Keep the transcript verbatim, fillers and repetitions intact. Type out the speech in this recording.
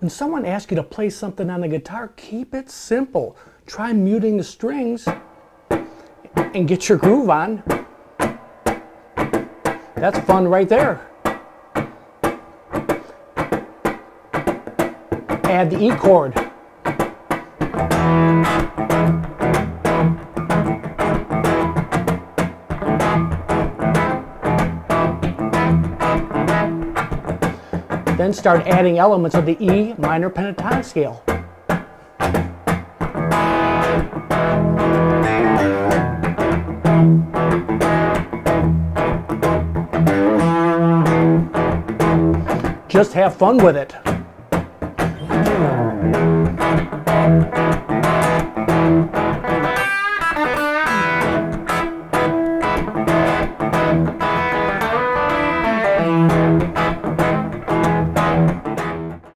When someone asks you to play something on the guitar, keep it simple. Try muting the strings and get your groove on. That's fun right there. Add the E chord. Then start adding elements of the E minor pentatonic scale. Just have fun with it.